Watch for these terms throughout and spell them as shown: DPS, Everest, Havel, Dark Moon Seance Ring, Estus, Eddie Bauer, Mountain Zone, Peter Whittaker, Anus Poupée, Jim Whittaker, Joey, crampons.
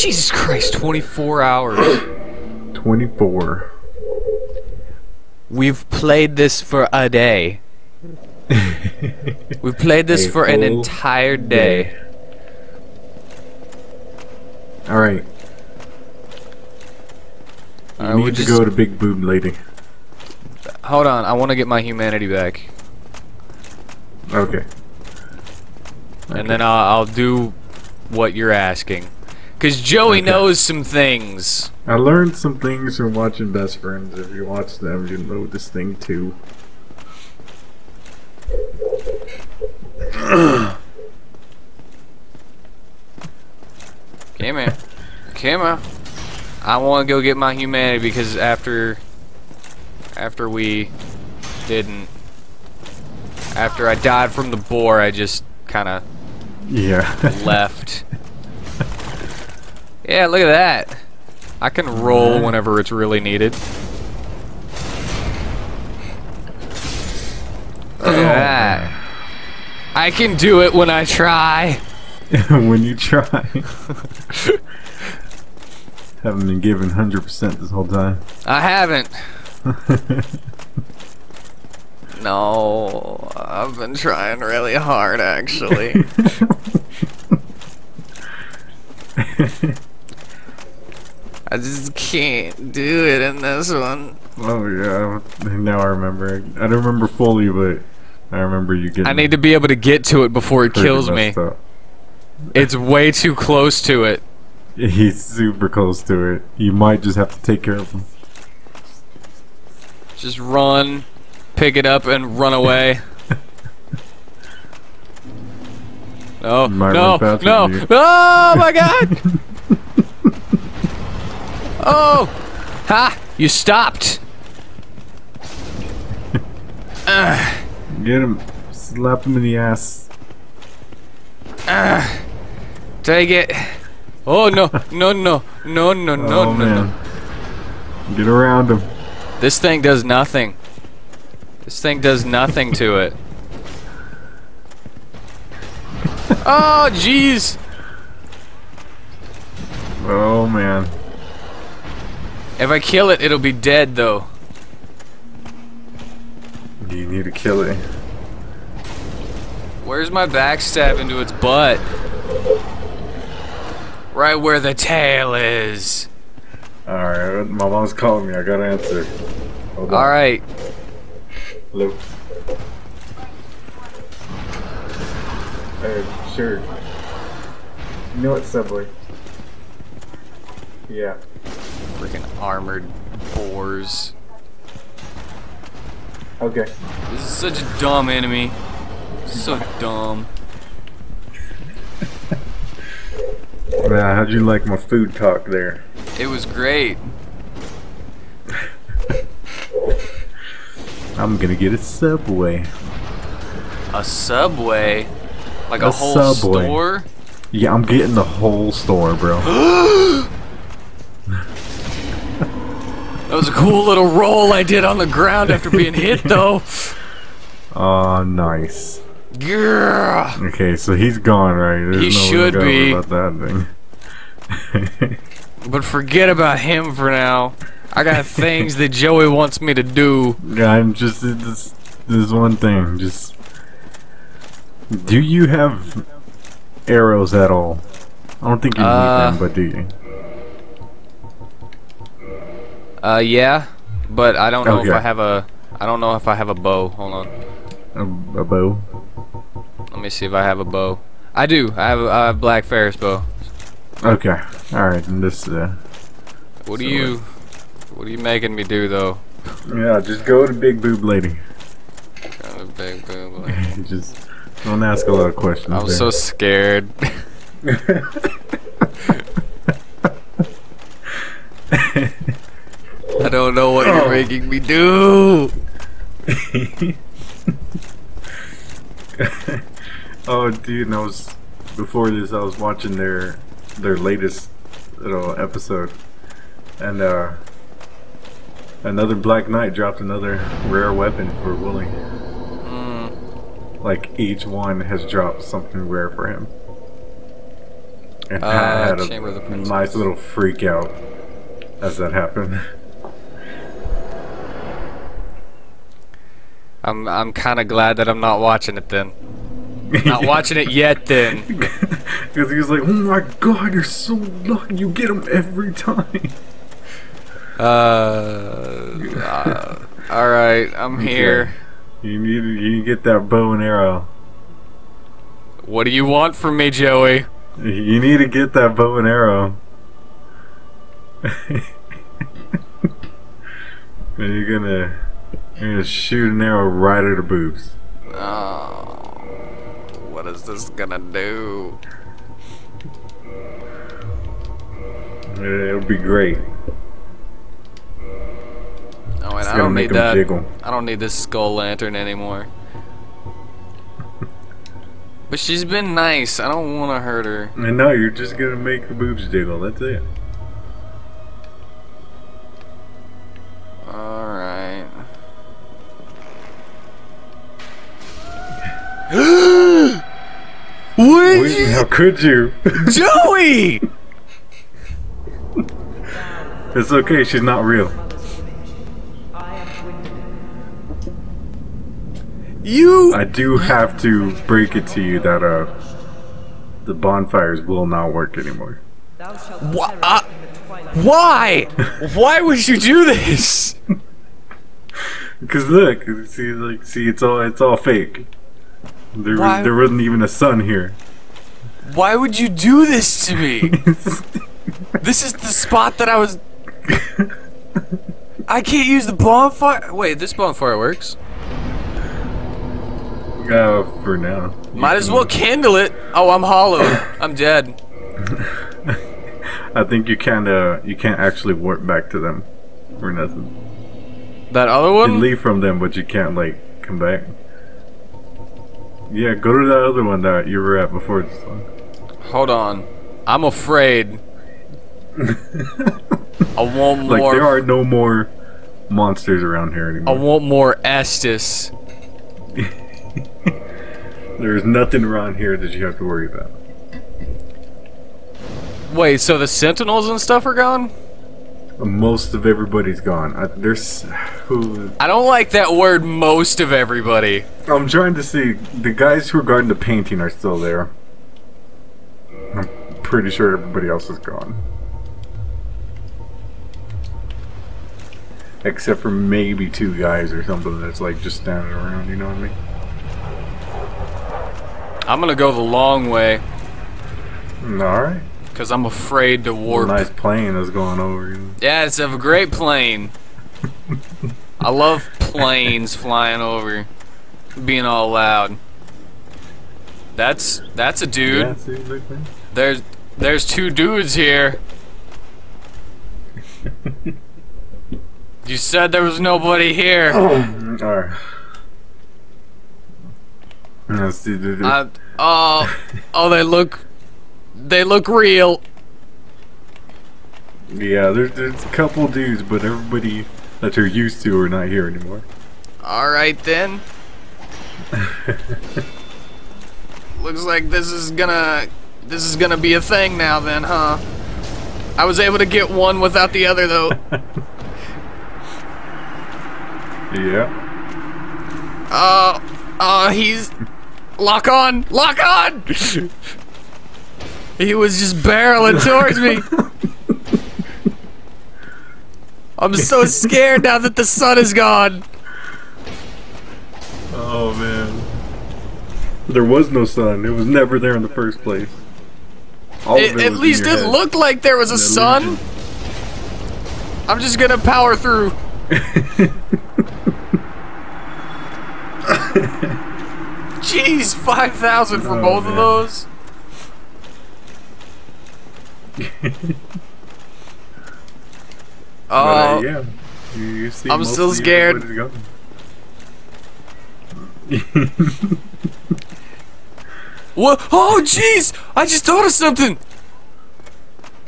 Jesus Christ, 24 hours. 24. We've played this for a day. We've played this for an entire day. Alright. You need to go to Big Boom Lady. Hold on, I want to get my humanity back. Okay. And then I'll do what you're asking. Because Joey knows some things. I learned some things from watching Best Friends. If you watch them, you know this thing too. Come here. Come here. I want to go get my humanity because after we didn't. After I died from the boar, I just kind of left. Yeah, look at that. I can roll whenever it's really needed. Look at that. I can do it when I try. When you try. Haven't been given 100% this whole time. I haven't. No, I've been trying really hard, actually. I just can't do it in this one. Oh yeah, now I remember. I don't remember fully, but I remember you getting. I need to be able to get to it before it kills me. It's way too close to it. He's super close to it. You might just have to take care of him. Just run, pick it up, and run away. Oh, no, no, no, oh my god! Oh! Ha! You stopped! Get him. Slap him in the ass. Take it. Oh no, no, no, no, no, no, oh, no, man. No. Get around him. This thing does nothing. This thing does nothing to it. Oh, jeez. Oh, man. If I kill it, it'll be dead, though. You need to kill it. Where's my backstab into its butt? Right where the tail is. Alright, my mom's calling me. I gotta answer. Alright. Hello. Sure. You know it's Subway. Yeah. Freaking armored boars. Okay. This is such a dumb enemy. So dumb. Wow, how'd you like my food talk there? It was great. I'm gonna get a Subway. A Subway? Like a whole Subway. Store? Yeah, I'm getting the whole store, bro. That was a cool little roll I did on the ground after being hit, though. Oh, nice. Yeah. Okay, so he's gone, right? There's he should be. About that thing. But forget about him for now. I got things that Joey wants me to do. Yeah, I'm just this one thing. Just. Do you have arrows at all? I don't think you need them, but do you? Yeah, but I don't know if I have a. I don't know if I have a bow. Hold on. A bow. Let me see if I have a bow. I do. I have a Black Ferris bow. Okay. All right. And this. What do you? What are you making me do though? Yeah, just go to Big Boob Lady. Go to Big Boob Lady. Just. Don't ask a lot of questions. I'm so scared. I don't know what you're making me do. Oh, dude, and I was before this. I was watching their latest little episode, and another Black Knight dropped another rare weapon for Wooly. Like each one has dropped something rare for him. And I had Chamber of the Princess. Nice little freak out as that happened. I'm kind of glad that I'm not watching it then. Not watching it yet then. Because he was like, oh my god, you're so lucky. You get him every time. Alright, I'm here. You need to get that bow and arrow. What do you want from me, Joey? You need to get that bow and arrow. You're gonna shoot an arrow right at her boobs. Oh, what is this gonna do? It'll be great. Oh, and I don't need that. Jiggle. I don't need this skull lantern anymore. But she's been nice. I don't want to hurt her. And no, you're just gonna make her boobs jiggle. That's it. All right. How could you, Joey? It's okay. She's not real. I do have to break it to you that the bonfires will not work anymore. Why? Why would you do this? Because look, see, it's all fake. There wasn't even a sun here. Why would you do this to me? This is the spot that I was. I can't use the bonfire. Wait, this bonfire works. For now. Might as well kindle it. Oh, I'm hollow. I'm dead. I think you can't actually warp back to them or nothing. That other one? You can leave from them, but you can't like come back. Yeah, go to that other one that you were at before this one. Hold on, I'm afraid. I want more. Like there are no more monsters around here anymore. I want more Estus. There's nothing around here that you have to worry about. Wait, so the sentinels and stuff are gone? Most of everybody's gone. I don't like that word, most of everybody. I'm trying to see. The guys who are guarding the painting are still there. I'm pretty sure everybody else is gone. Except for maybe two guys or something that's like just standing around, you know what I mean? I'm gonna go the long way. Alright. Because I'm afraid to warp. Nice plane that's going over you. Yeah, it's a great plane. I love planes flying over. Being all loud. That's a dude. Yeah, see, look, man. There's two dudes here. You said there was nobody here. Oh, alright. They look real. Yeah, there's a couple dudes, but everybody that you're used to are not here anymore. All right then. Looks like this is gonna be a thing now then, huh? I was able to get one without the other though. Yeah. He's. Lock on! Lock on! He was just barreling towards me! I'm so scared now that the sun is gone! Oh man. There was no sun. It was never there in the first place. At least it looked like there was a sun! I'm just gonna power through. Jeez, 5,000 for both of those. Oh, yeah. You see, I'm still scared. What? Oh, jeez! I just thought of something.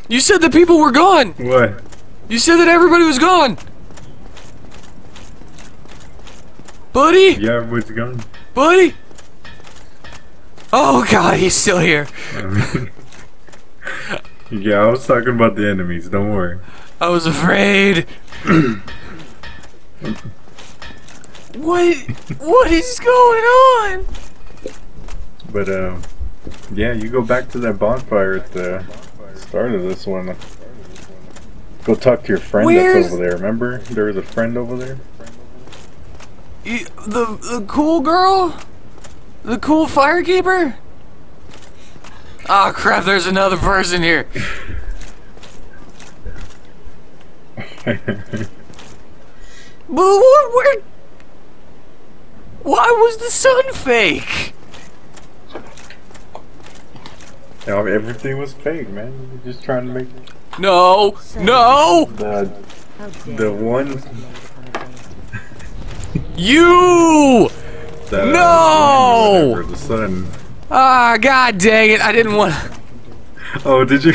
You said that people were gone. What? You said that everybody was gone, buddy. Yeah, everybody's gone, buddy. Oh god, he's still here. Yeah, I was talking about the enemies, don't worry. I was afraid. What is going on? But yeah, you go back to that bonfire at the start of this one. Go talk to your friend that's over there. Remember, there was a friend over there. The cool girl, the cool firekeeper. Oh crap! There's another person here. Why was the sun fake? No, everything was fake, man. You were just trying to make it. No! No! The one... You! No! The sun. Ah, god dang it. I didn't want to... Oh, did you...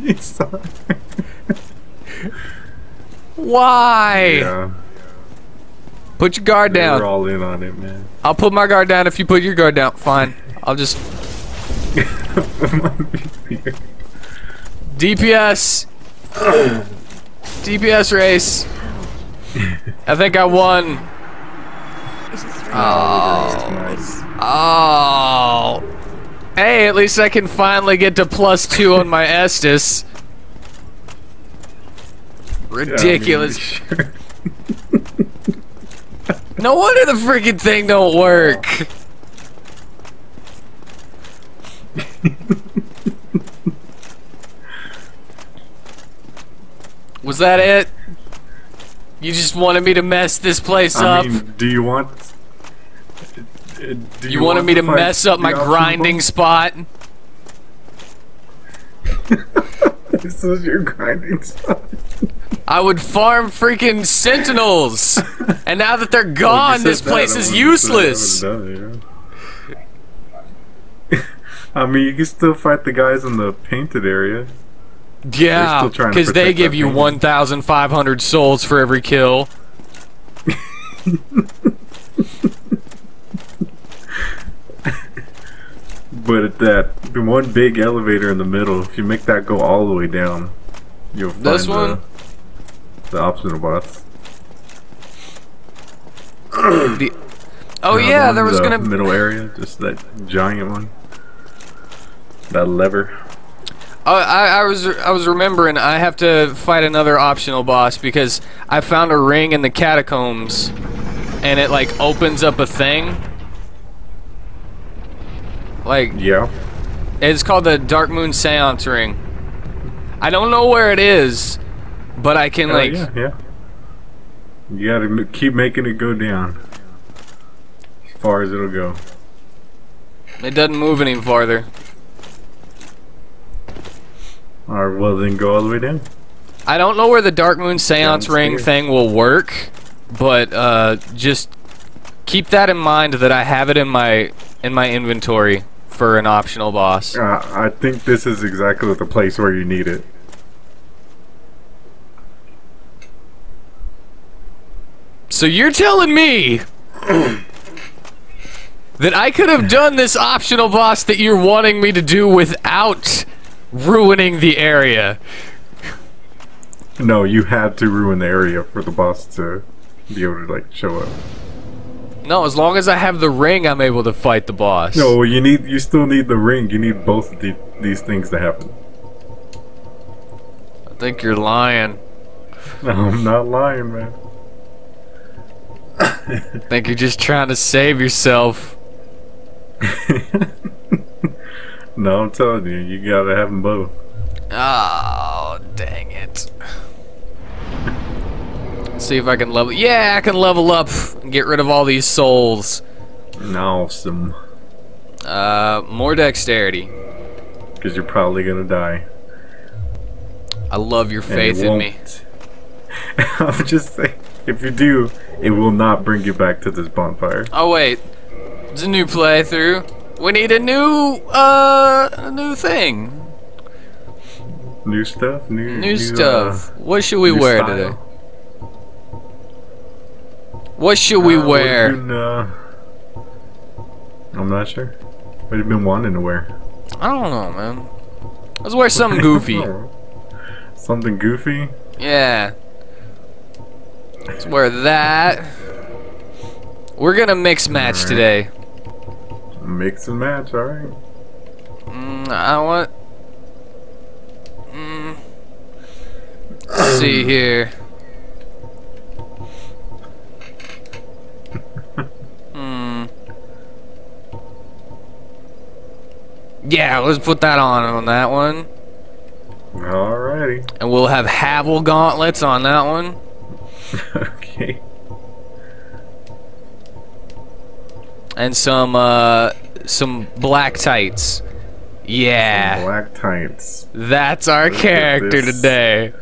You saw it. Why? Yeah. Put your guard down. We're all in on it, man. I'll put my guard down if you put your guard down. Fine. I'll just... DPS. DPS race. I think I won. Oh. Oh. Hey, at least I can finally get to +2 on my Estus. Ridiculous. Yeah, no wonder the freaking thing don't work. Was that it? You just wanted me to mess this place up? I mean, do you want... you wanted me to mess up my grinding spot? This was your grinding spot. I would farm freaking sentinels, and now that they're gone, this place is useless. I mean, you can still fight the guys in the painted area. Yeah, because they give you 1,500 souls for every kill. But at that one big elevator in the middle, if you make that go all the way down, you'll find this one? The optional boss. Oh yeah, there was gonna be middle area, just that giant one. That lever. I was remembering I have to fight another optional boss because I found a ring in the catacombs and it like opens up a thing. Like yeah. It's called the Dark Moon Seance ring. I don't know where it is, but I can like yeah. You gotta keep making it go down as far as it'll go. It doesn't move any farther. Alright, well then go all the way down. I don't know where the Dark Moon Seance ring thing will work, but just keep that in mind that I have it in my inventory for an optional boss. I think this is exactly the place where you need it. So you're telling me that I could have done this optional boss that you're wanting me to do without ruining the area? No, you had to ruin the area for the boss to be able to like show up. No, as long as I have the ring, I'm able to fight the boss. No, you still need the ring. You need both of these things to happen. I think you're lying. No, I'm not lying, man. I think you're just trying to save yourself. No, I'm telling you, you gotta have them both. Oh, dang it. Let's see if I can level... Yeah, I can level up and get rid of all these souls. Awesome. More dexterity. Because you're probably gonna die. I love your faith in me. I'm just saying, if you do, it will not bring you back to this bonfire. Oh, wait. It's a new playthrough. We need a new thing. New stuff? New stuff. What should we wear today? What should we wear? I'm not sure. What have you been wanting to wear? I don't know, man. Let's wear something goofy. Something goofy? Yeah. Let's wear that. We're gonna mix match today. Mix and match, alright. I want... Let's see here. Yeah, let's put that on that one. Alrighty. And we'll have Havel gauntlets on that one. Okay. And some black tights. Yeah. Some black tights. That's our character today.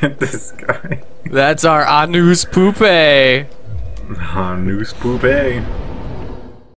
Get this guy. That's our Anus Poupée. Anus Poupée.